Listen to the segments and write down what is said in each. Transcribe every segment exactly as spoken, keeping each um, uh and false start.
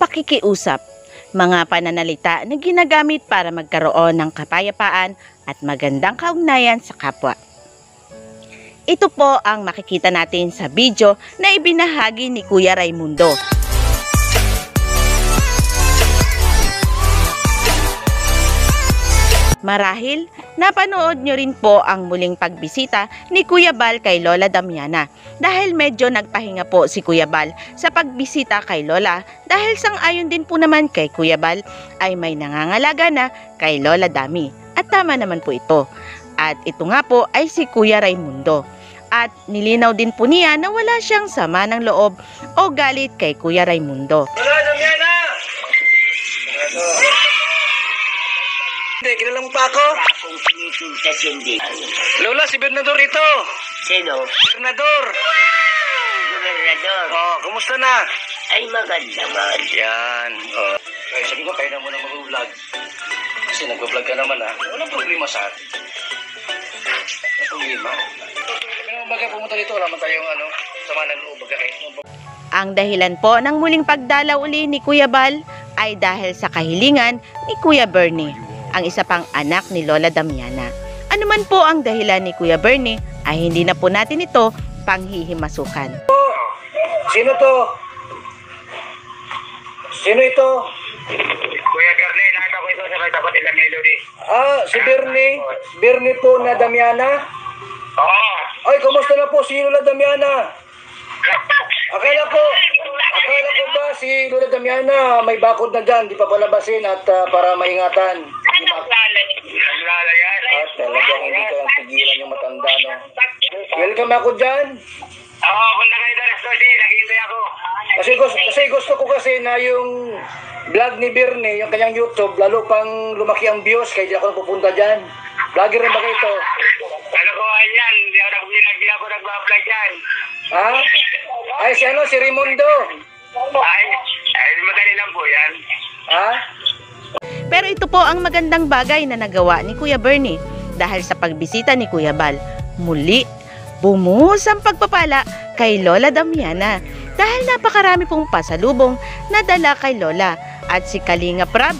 pakikiusap, mga pananalita na ginagamit para magkaroon ng kapayapaan at magandang kaugnayan sa kapwa. Ito po ang makikita natin sa video na ibinahagi ni Kuya Raymundo. Marahil, napanood nyo rin po ang muling pagbisita ni Kuya Val kay Lola Damiana dahil medyo nagpahinga po si Kuya Val sa pagbisita kay Lola dahil sang-ayon din po naman kay Kuya Val ay may nangangalaga na kay Lola Dami at tama naman po ito. At ito nga po ay si Kuya Raymundo at nilinaw din po niya na wala siyang sama ng loob o galit kay Kuya Raymundo. Lola Damiana! Hindi, kinalang pa ako. Akong pinisintas hindi. Lola, si Bernador ito. Sino? Bernador. Wow! Bernador. Oh, kumusta na? Ay, maganda man. Yan. Oh. Ay, sabi ko, kaya na muna mag-vlog. Kasi nag-vlog ka naman, ha? Walang problema sa atin. Walang problema. Kaya na umaga pumunta dito, wala man tayong ano, sama ng loob, magkakait. Ang dahilan po ng muling pagdalaw uli ni Kuya Val ay dahil sa kahilingan ni Kuya Bernie, ang isa pang anak ni Lola Damiana. Ano man po ang dahilan ni Kuya Bernie ay hindi na po natin ito panghihimasukan. Sino to? Sino ito? Kuya Bernie, nakita ko ito sa katapat nila Melody. Ah, si Bernie? Bernie po na Damiana? Oo. Ay, kumusta na po si Lola Damiana? Akala ko, akala ko ba si Lola Damiana may bakod na dyan, di pa palabasin at uh, para maingatan. At talagang hindi ka lang tigilan yung matanda, no? Welcome ako dyan. Oo, punta kayo na resto din. Naghihintay ako. Kasi gusto, kasi gusto ko kasi na yung vlog ni Bernie, yung kanyang YouTube, lalo pang lumaki ang views, kaya di ako napupunta dyan. Vlogger na ba kayo ito? Ano ko yan? Hindi ako nag-vlog ako nag-vlog dyan. Ha? Ay, si ano? Si Raymundo. Ay, ay madali lang po yan. Ha? Pero ito po ang magandang bagay na nagawa ni Kuya Bernie dahil sa pagbisita ni Kuya Val. Muli, bumuhos ang pagpapala kay Lola Damiana dahil napakarami pong pasalubong na dala kay Lola at si Kalinga Prab.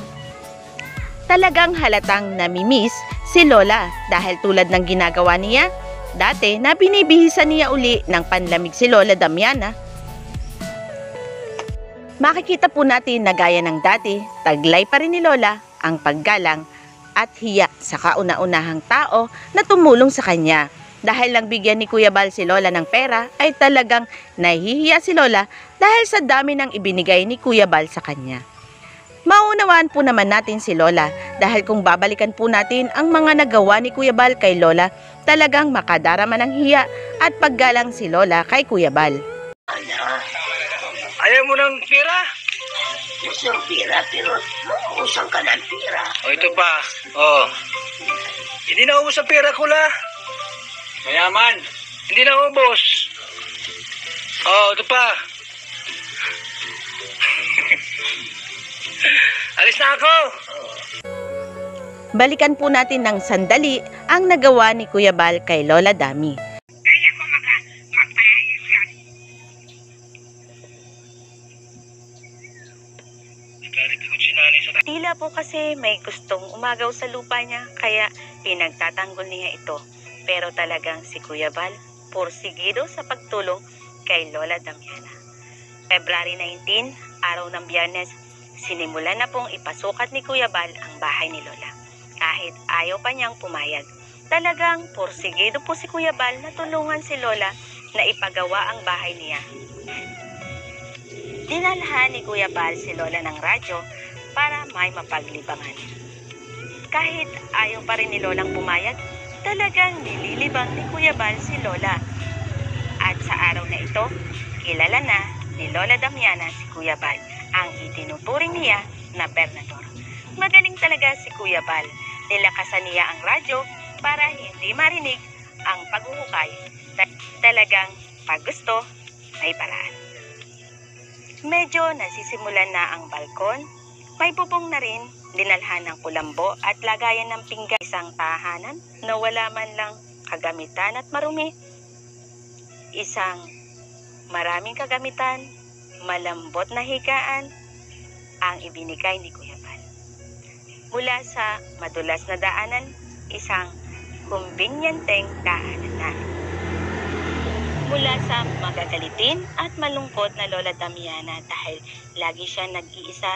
Talagang halatang namimiss si Lola dahil tulad ng ginagawa niya dati na binibihisan niya uli ng panlamig si Lola Damiana. Makikita po natin na gaya ng dati, taglay pa rin ni Lola ang paggalang at hiya sa kauna-unahang tao na tumulong sa kanya. Dahil lang bigyan ni Kuya Val si Lola ng pera ay talagang nahihiya si Lola dahil sa dami ng ibinigay ni Kuya Val sa kanya. Maunawaan po naman natin si Lola dahil kung babalikan po natin ang mga nagawa ni Kuya Val kay Lola, talagang makadarama ng hiya at paggalang si Lola kay Kuya Val. Ayaw mo ng pira? Gusto ng pira, pero nauusan ka ng pira. O ito pa, o. Hindi nauubos ang pira ko la. Mayaman. Hindi nauubos. O, ito pa. Alis na ako. Balikan po natin ng sandali ang nagawa ni Kuya Val kay Lola Dami. Tila po kasi may gustong umagaw sa lupa niya kaya pinagtatanggol niya ito. Pero talagang si Kuya Val porsigido sa pagtulong kay Lola Damiana. February nineteenth, araw ng Biyernes, sinimula na pong ipasukat ni Kuya Val ang bahay ni Lola. Kahit ayaw pa niyang pumayag, talagang porsigido po si Kuya Val na tulungan si Lola na ipagawa ang bahay niya. Dinalhan ni Kuya Val si Lola ng radyo para may mapaglibangan. Kahit ayaw pa rin ni Lolang pumayag, talagang nililibang ni Kuya Val si Lola. At sa araw na ito, kilala na ni Lola Damiana si Kuya Val, ang itinuturing niya na Bernador. Magaling talaga si Kuya Val. Nilakasan niya ang radyo para hindi marinig ang paghuhukay. Talagang pag gusto, may paraan. Medyo nasisimulan na ang balkon. May bubong na rin, dinalhan ng kulambo at lagayan ng pinggan, isang tahanan na wala man lang kagamitan at marumi. Isang maraming kagamitan, malambot na higaan, ang ibinigay ni Kuya Val. Mula sa madulas na daanan, isang kumbinyanteng daanan na. Mula sa magagalitin at malungkot na Lola Damiana dahil lagi siya nag-iisa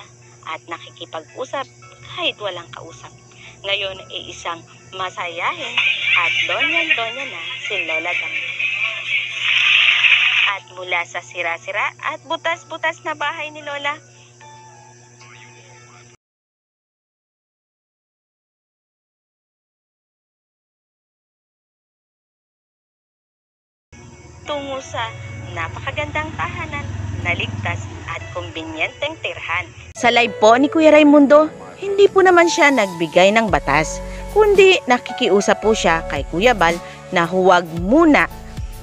at nakikipag-usap kahit walang kausap. Ngayon ay isang masayahin at donyan-donya na si Lola Damiana. At mula sa sira-sira at butas-butas na bahay ni Lola, tungo sa napakagandang tahanan, naligtas at kumbinyenteng tirhan. Sa live po ni Kuya Raymundo, hindi po naman siya nagbigay ng batas, kundi nakikiusap po siya kay Kuya Val na huwag muna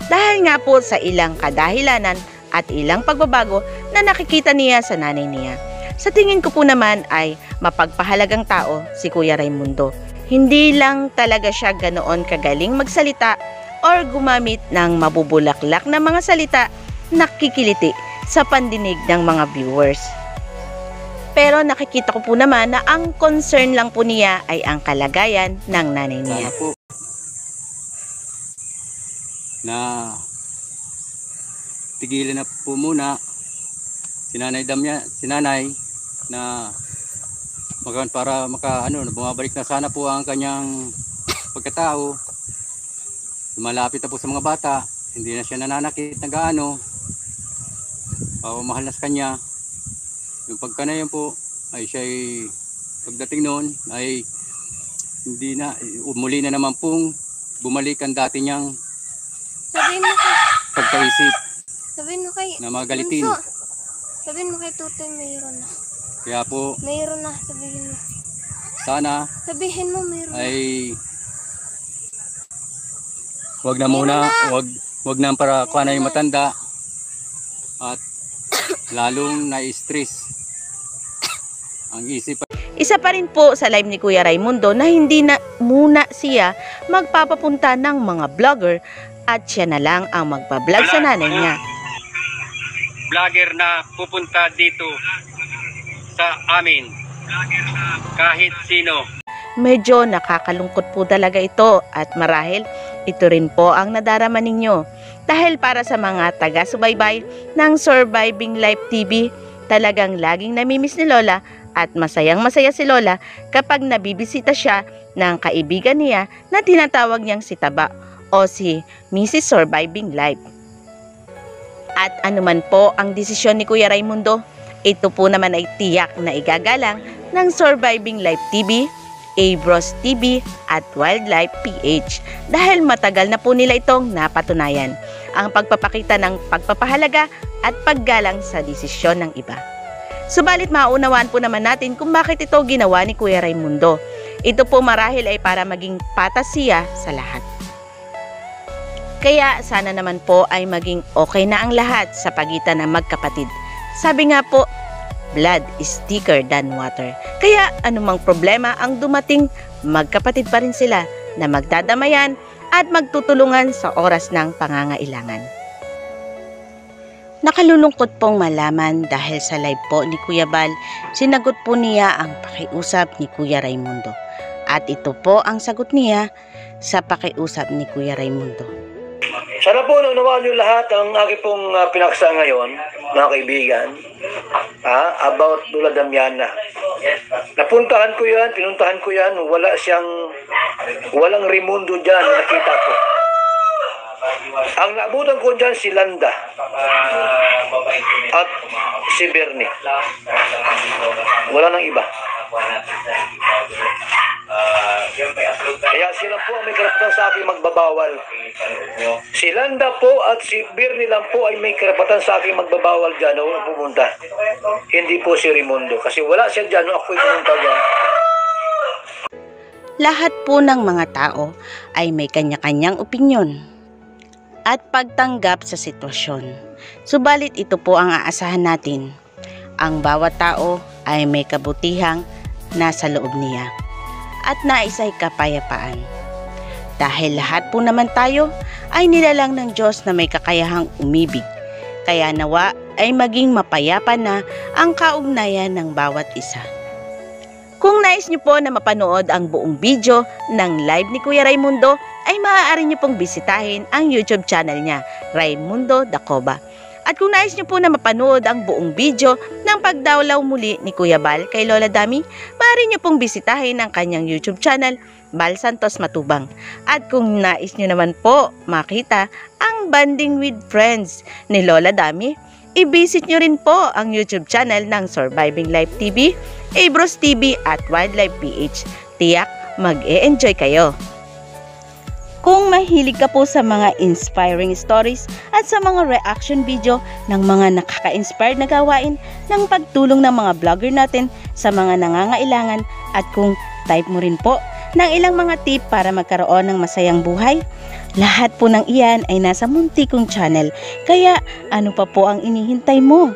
dahil nga po sa ilang kadahilanan at ilang pagbabago na nakikita niya sa nanay niya. Sa tingin ko po naman ay mapagpahalagang tao si Kuya Raymundo. Hindi lang talaga siya ganoon kagaling magsalita or gumamit ng mabubulaklak na mga salita na kikiliti sa pandinig ng mga viewers. Pero nakikita ko po naman na ang concern lang po niya ay ang kalagayan ng nanay niya. Sana po na tigilan na po muna sinanay damya, sinanay na magawin para maka, ano, bumabalik na sana po ang kanyang pagkatao. Malapit na po sa mga bata, hindi na siya nananakit na gaano, pawamahal na sa kanya. Yung pagka na yun po, ay siya ay, pagdating noon, ay hindi na, muli na naman pong bumalik ang dati niyang sabihin mo kay, pagkaisip, sabihin mo kay, na magalitin. Sabihin mo kay Tutoy, mayroon na. Kaya po, mayroon na, sabihin mo. Sana, sabihin mo mayroon ay, na. Wag na muna, wag wag na para kuha na yung matanda at lalong na-stress ang isip. Isa pa rin po sa live ni Kuya Raymundo na hindi na muna siya magpapapunta ng mga vlogger at siya na lang ang magpa-vlog sa nanay niya. Vlogger na pupunta dito sa amin kahit sino. Medyo nakakalungkot po talaga ito at marahil ito rin po ang nadarama ninyo. Dahil para sa mga taga-subaybay ng Surviving Life T V, talagang laging namimiss ni Lola at masayang masaya si Lola kapag nabibisita siya ng kaibigan niya na tinatawag niyang si Taba o si Missus Surviving Life. At anuman po ang desisyon ni Kuya Raymundo, ito po naman ay tiyak na igagalang ng Surviving Life T V, Abros T V at Wildlife P H dahil matagal na po nila itong napatunayan ang pagpapakita ng pagpapahalaga at paggalang sa desisyon ng iba. Subalit maunawaan po naman natin kung bakit ito ginawa ni Kuya Raymundo. Ito po marahil ay para maging patas siya sa lahat. Kaya sana naman po ay maging okay na ang lahat sa pagitan ng magkapatid. Sabi nga po, blood is thicker than water. Kaya anumang problema ang dumating, magkapatid pa rin sila na magdadamayan at magtutulungan sa oras ng pangangailangan. Nakalulungkot pong malaman dahil sa live po ni Kuya Val, sinagot po niya ang pakiusap ni Kuya Raymundo. At ito po ang sagot niya sa pakiusap ni Kuya Raymundo. Sana po naunawaan niyo lahat ang aking pong uh, pinaksa ngayon, mga kaibigan. Ah, about Lola Damiana. Napuntahan ko yan, pinuntahan ko yan, wala siyang, walang Raymundo dyan, nakita ko. Ang naabutan ko dyan si Landa at si Bernie. Wala nang iba. Kaya sila po ang may karapatan sa akin magbabawal. Si Landa po at si Bernie lang po ay may karapatan sa akin magbabawal dyan na wala pumunta. Hindi po si Raymundo kasi wala siya dyan no, ako'y pumunta dyan. Lahat po ng mga tao ay may kanya-kanyang opinyon at pagtanggap sa sitwasyon. Subalit ito po ang aasahan natin. Ang bawat tao ay may kabutihang nasa loob niya at naisa'y kapayapaan. Dahil lahat po naman tayo ay nilalang ng Diyos na may kakayahang umibig. Kaya nawa ay maging mapayapa na ang kaugnayan ng bawat isa. Kung nais nyo po na mapanood ang buong video ng live ni Kuya Raymundo, ay maaari nyo pong bisitahin ang YouTube channel niya, Raymundo Dacoba. At kung nais nyo po na mapanood ang buong video ng pagdawlaw muli ni Kuya Bal kay Lola Dami, maaari nyo pong bisitahin ang kanyang YouTube channel, Val Santos Matubang. At kung nais nyo naman po makita ang Banding with Friends ni Lola Dami, i-visit nyo rin po ang YouTube channel ng Surviving Life T V, Abros T V at Wildlife P H. Tiyak, mag-e-enjoy kayo! Kung mahilig ka po sa mga inspiring stories at sa mga reaction video ng mga nakaka-inspired na gawain ng pagtulong ng mga vlogger natin sa mga nangangailangan, at kung type mo rin po ng ilang mga tip para magkaroon ng masayang buhay, lahat po ng iyan ay nasa munti kong channel. Kaya ano pa po ang inihintay mo?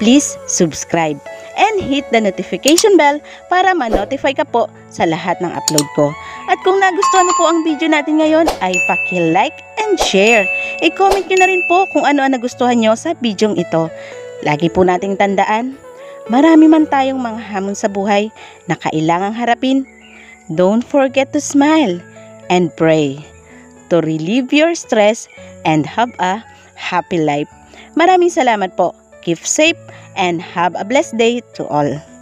Please subscribe and hit the notification bell para ma-notify ka po sa lahat ng upload ko. At kung nagustuhan mo po ang video natin ngayon, ay paki-like and share. I-comment nyo na rin po kung ano ang nagustuhan nyo sa bidyong ito. Lagi po nating tandaan, marami man tayong mga hamon sa buhay na kailangang harapin, don't forget to smile and pray to relieve your stress and have a happy life. Maraming salamat po. Keep safe and have a blessed day to all.